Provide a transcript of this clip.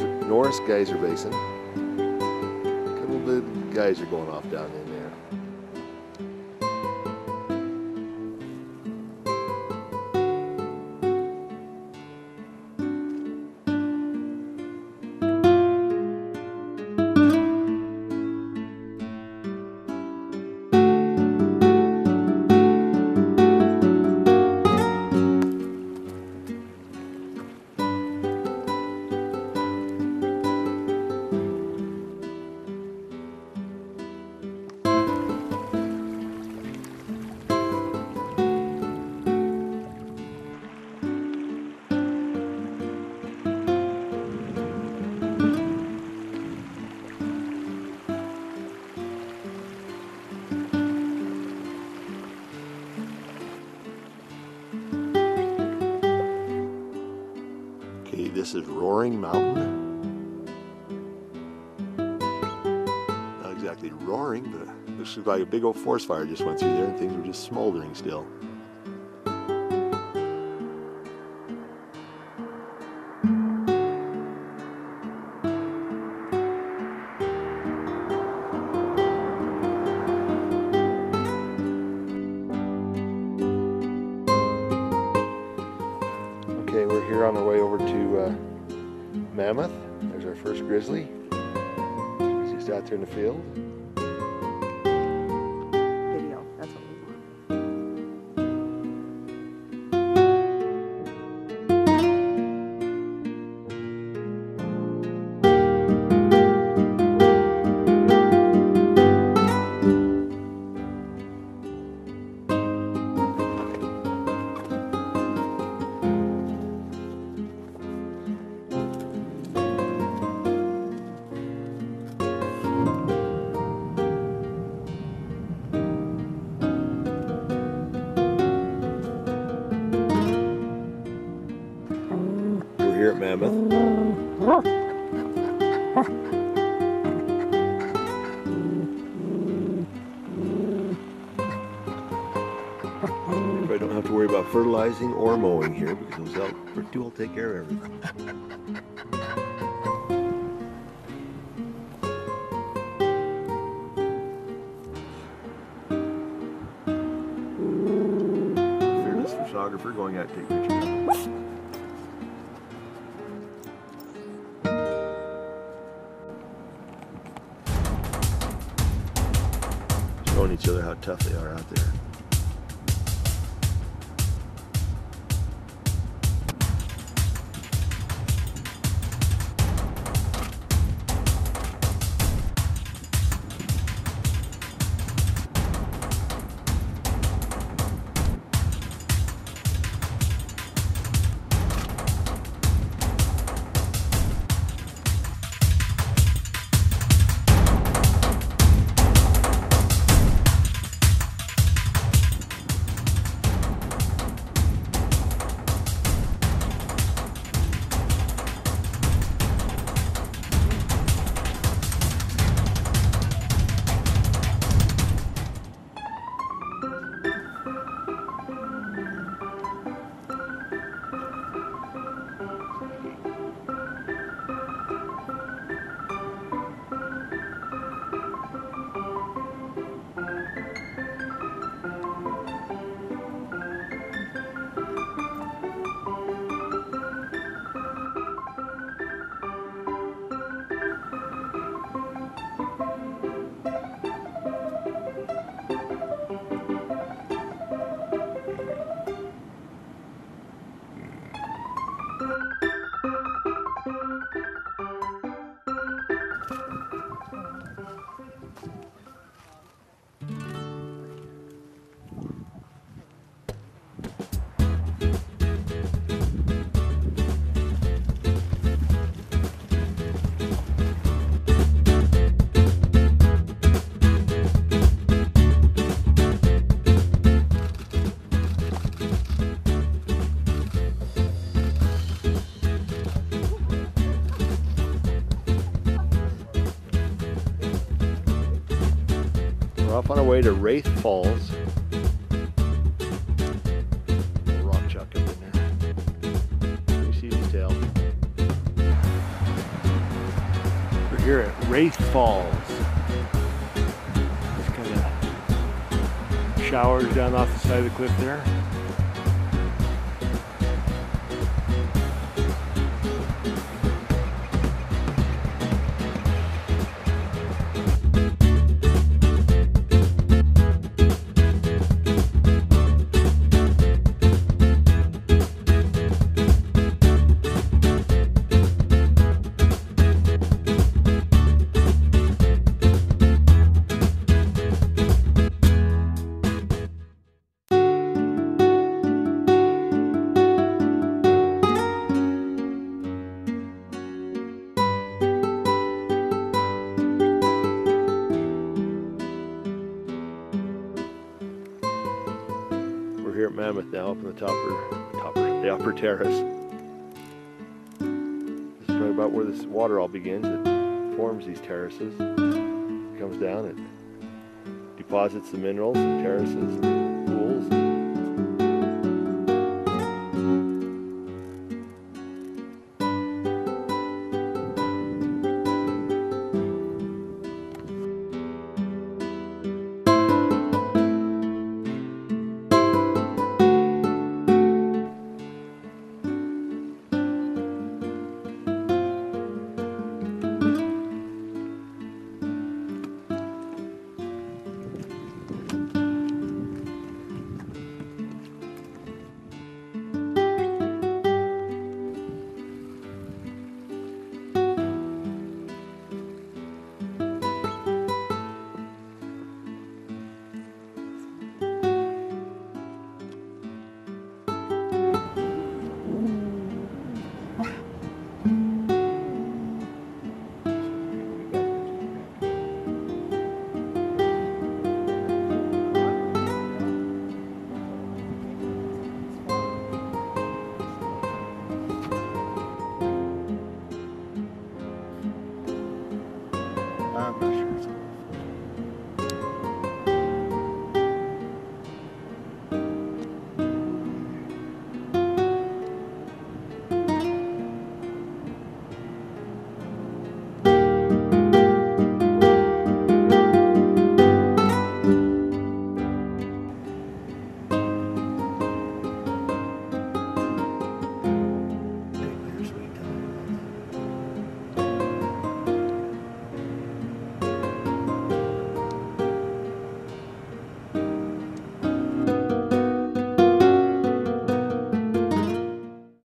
Norris Geyser Basin. Got a little bit of geyser going off down in there. This is Roaring Mountain. Not exactly roaring, but it looks like a big old forest fire just went through there and things were just smoldering still. Okay, we're here on our way over to Mammoth. There's our first grizzly. He's just out there in the field. Video, that's what we want. Here at Mammoth. I don't have to worry about fertilizing or mowing here because those pretty well take care of everything. Fearless photographer going out to take pictures. Showing each other how tough they are out there. We're off on our way to Wraith Falls. Rock chuck up in there. You see his tail. here at Wraith Falls. Just kind of showers down off the side of the cliff there. Here at Mammoth now, up in the upper terrace. This is about where this water all begins. It forms these terraces. It comes down, it deposits the minerals and terraces.